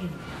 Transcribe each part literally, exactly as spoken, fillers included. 책임입니다.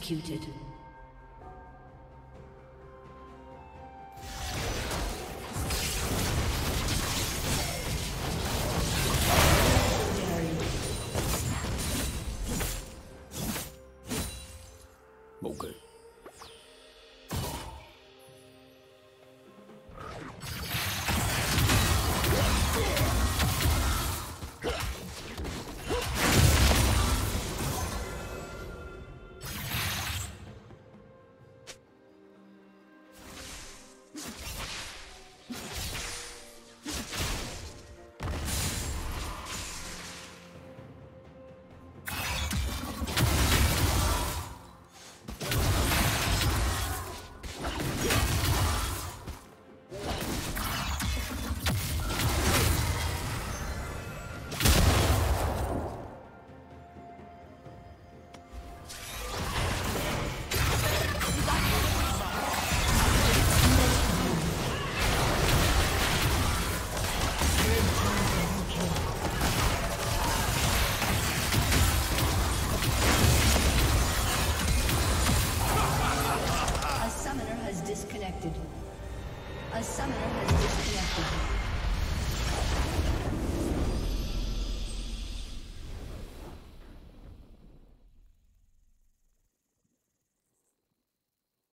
Executed. summoner has disconnected.